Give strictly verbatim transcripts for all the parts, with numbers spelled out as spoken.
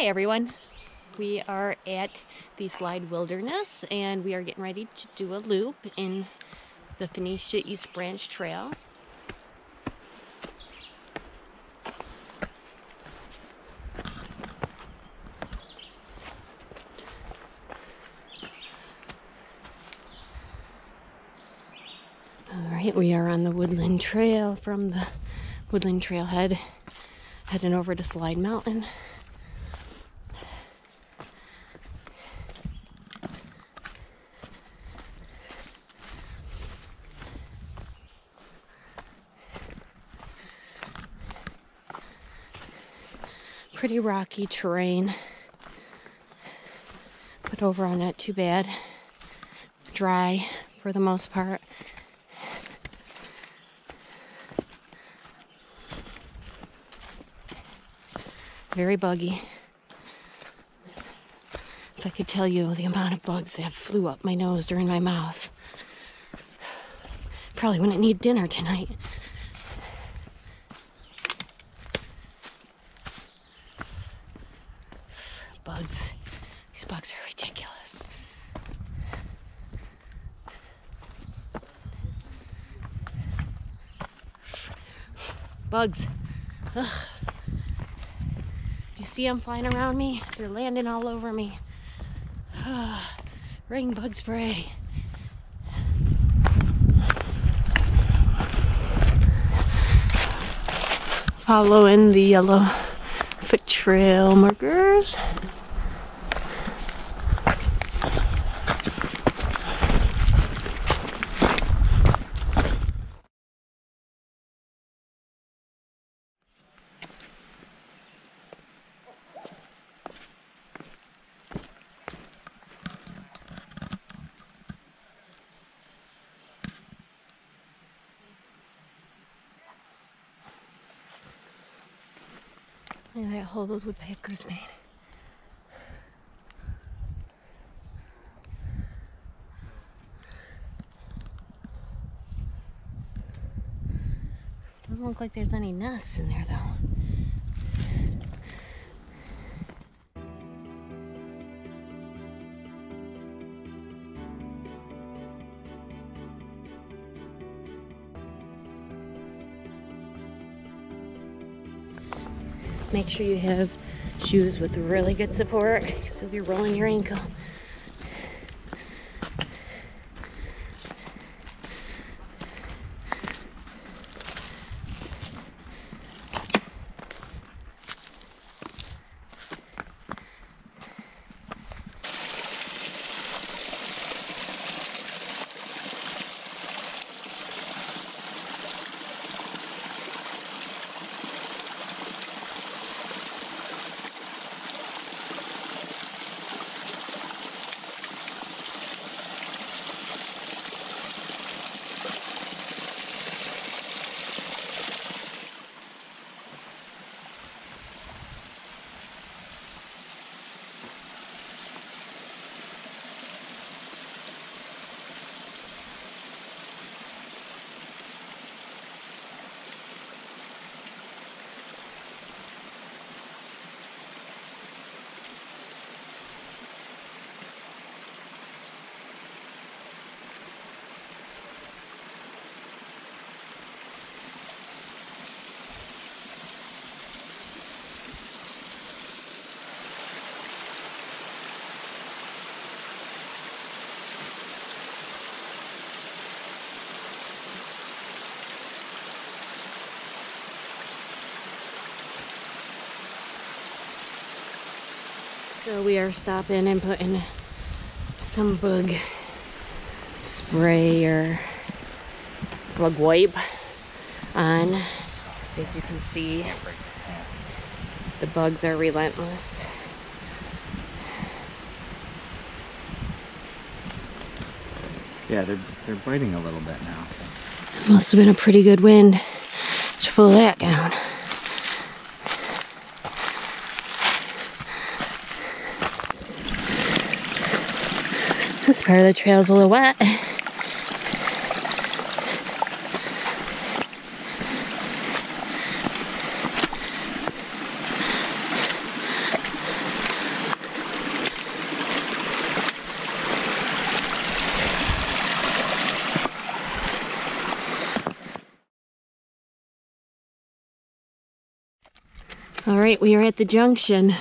Hi everyone. We are at the Slide Wilderness and we are getting ready to do a loop in the Phoenicia East Branch Trail. Alright, we are on the Woodland Trail from the Woodland Trailhead, heading over to Slide Mountain. Pretty rocky terrain, but overall not too bad. Dry for the most part. Very buggy. If I could tell you the amount of bugs that flew up my nose during my mouth. Probably wouldn't need dinner tonight. Bugs. These bugs are ridiculous. Bugs. Ugh. You see them flying around me? They're landing all over me. Ugh. Ring bug spray. Following the yellow foot trail markers. Look at that hole those woodpeckers made. Doesn't look like there's any nests in there though. Make sure you have shoes with really good support, so you'll be rolling your ankle. So we are stopping and putting some bug spray or bug wipe on. So as you can see, the bugs are relentless. Yeah, they're, they're biting a little bit now. So. Must have been a pretty good wind to pull that down. This part of the trail is a little wet. All right, we are at the junction.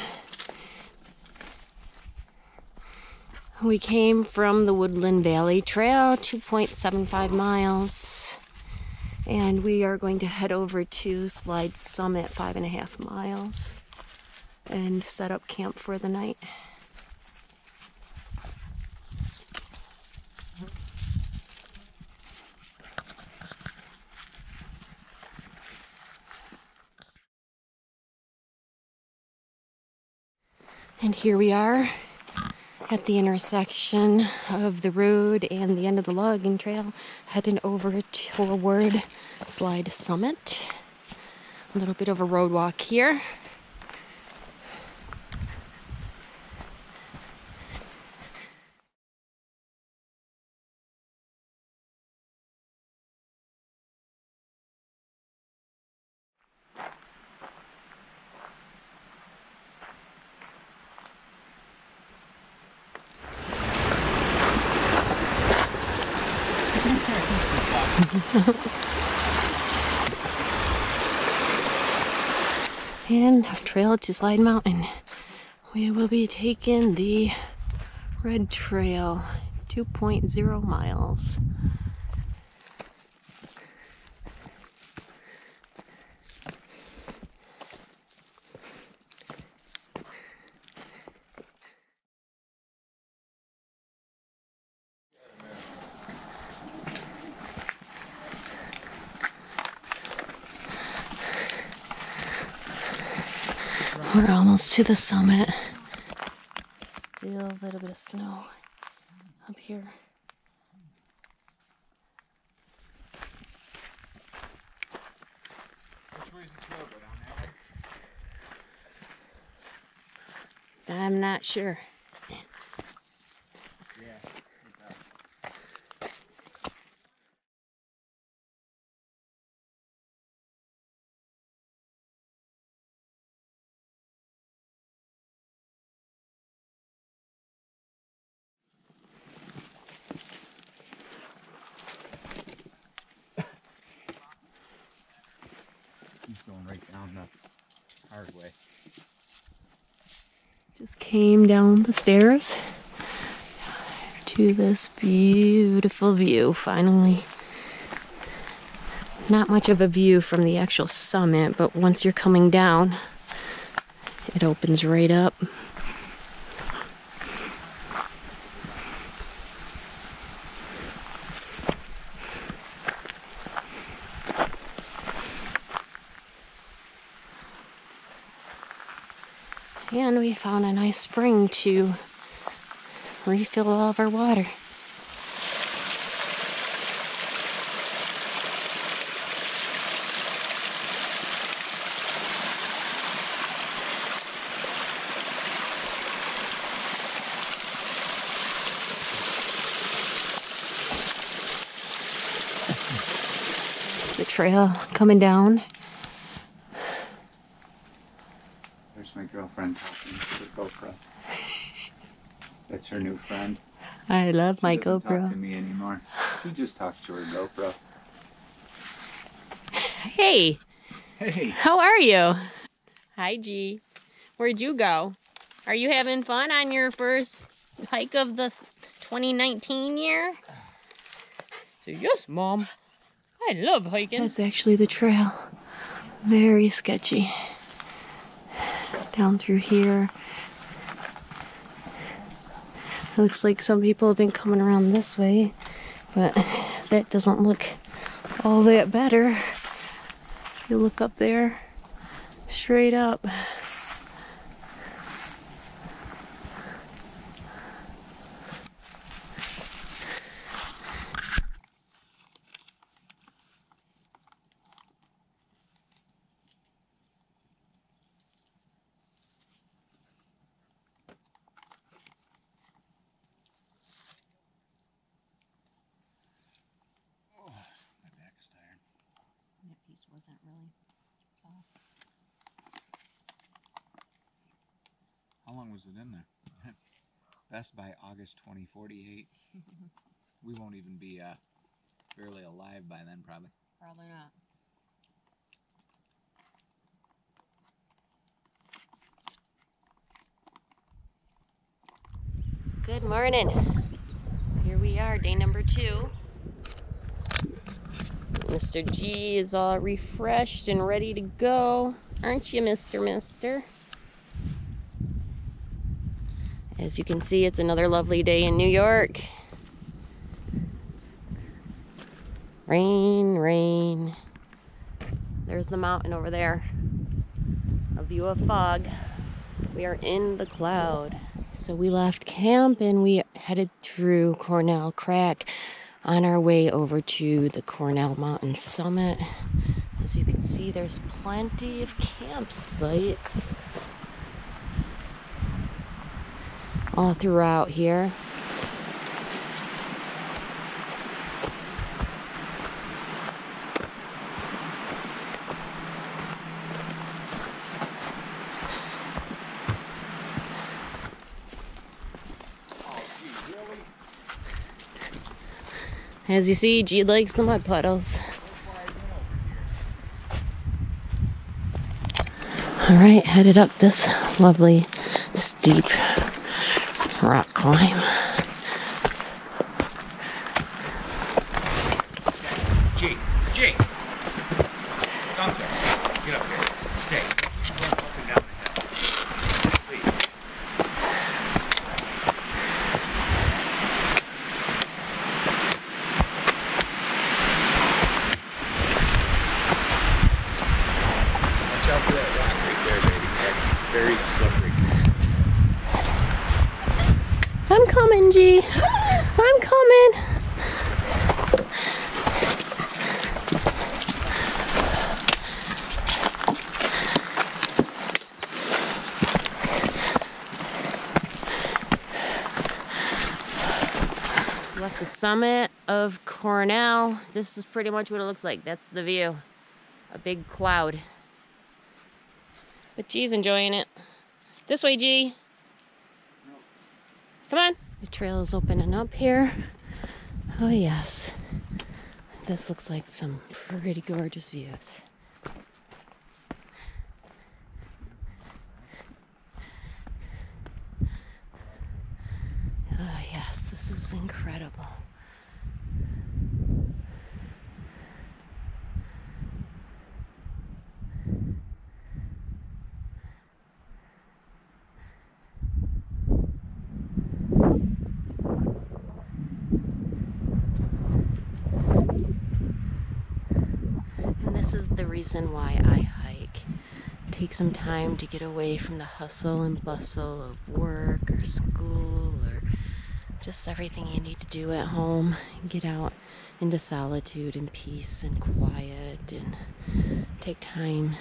We came from the Woodland Valley Trail, two point seven five miles. And we are going to head over to Slide Summit, five and a half miles, and set up camp for the night. And here we are at the intersection of the road and the end of the logging trail, heading over toward Slide Summit. A little bit of a road walk here. And off trail to Slide Mountain. We will be taking the red trail, two point zero miles. We're almost to the summit. Still a little bit of snow up here. Which way is the trail go down there? I'm not sure. Just came down the stairs to this beautiful view, finally. Not much of a view from the actual summit, but once you're coming down, it opens right up. And we found a nice spring to refill all of our water. The trail coming down. My girlfriend talking to her GoPro. That's her new friend. I love my GoPro. She doesn't talk to me anymore. She just talks to her GoPro. Hey. Hey. How are you? Hi, G. Where'd you go? Are you having fun on your first hike of the twenty nineteen year? So yes, Mom. I love hiking. That's actually the trail. Very sketchy. Down through here. It looks like some people have been coming around this way, but that doesn't look all that better. If you look up there, straight up. Wasn't really soft. How long was it in there? Best by August twenty forty-eight. We won't even be uh, barely alive by then, probably. Probably not. Good morning. Here we are, day number two. Mister G is all refreshed and ready to go. Aren't you, Mister Mister? As you can see, it's another lovely day in New York. Rain, rain. There's the mountain over there. A view of fog. We are in the cloud. So we left camp and we headed through Cornell Crack on our way over to the Cornell Mountain Summit. As you can see, there's plenty of campsites all throughout here. As you see, G likes the mud puddles. All right, headed up this lovely steep rock climb. G, G, down there. Get up here. Stay. Go up and down like that. Please. Watch out for that rock right there, baby. That's very slippery. I'm coming, G. I'm coming. Left the summit of Cornell. This is pretty much what it looks like. That's the view. A big cloud. But G's enjoying it. This way, G. Come on. The trail is opening up here. Oh yes. This looks like some pretty gorgeous views. Oh yes, this is incredible. This is the reason why I hike. Take some time to get away from the hustle and bustle of work or school or just everything you need to do at home. Get out into solitude and peace and quiet and take time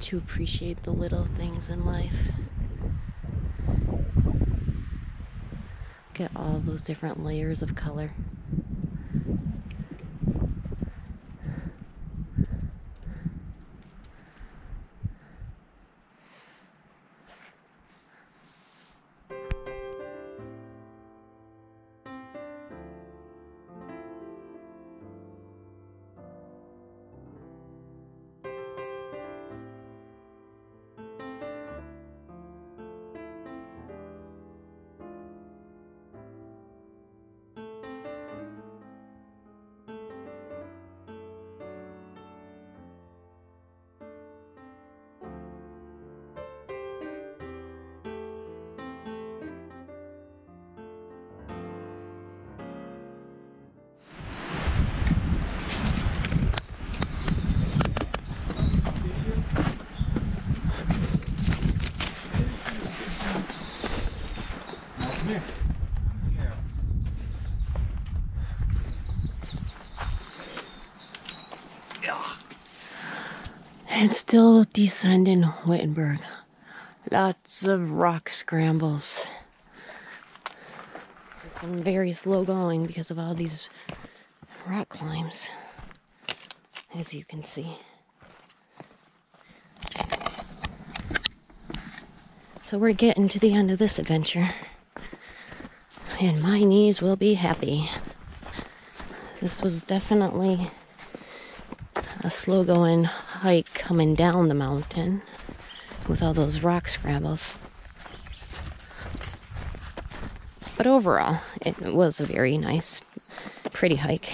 to appreciate the little things in life. Look at all those different layers of color. And still descending Wittenberg. Lots of rock scrambles. It's been very slow going because of all these rock climbs, as you can see. So we're getting to the end of this adventure. And my knees will be happy. This was definitely a slow going hike coming down the mountain with all those rock scrambles. But overall, it was a very nice, pretty hike.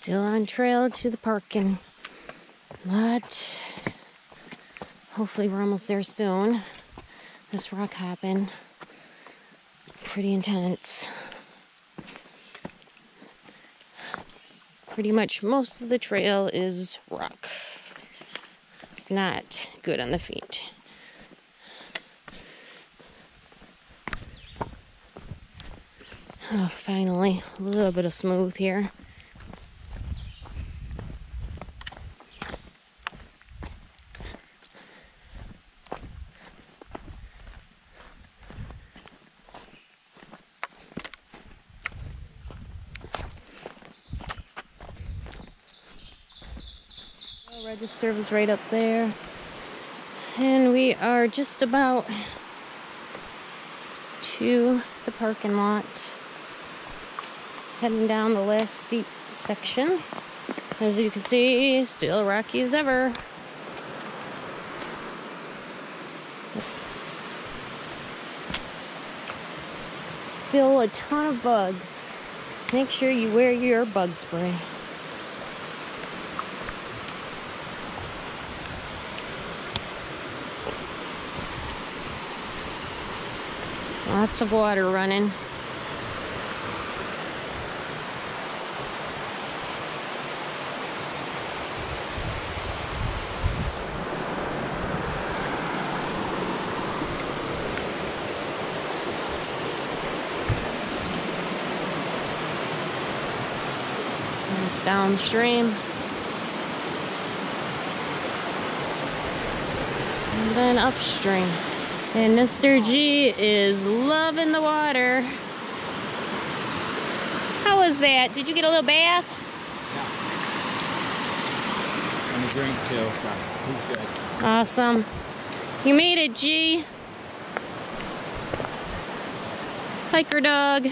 Still on trail to the parking lot. Hopefully we're almost there soon. This rock hopping, pretty intense. Pretty much most of the trail is rock. It's not good on the feet. Oh, finally, a little bit of smooth here. Register was right up there, and we are just about to the parking lot, heading down the last steep section. As you can see, still rocky as ever. Still a ton of bugs. Make sure you wear your bug spray. Lots of water running. Just downstream. And then upstream. And Mister G is loving the water. How was that? Did you get a little bath? Yeah. And a drink too, so he's good. Awesome. You made it, G. Hiker dog.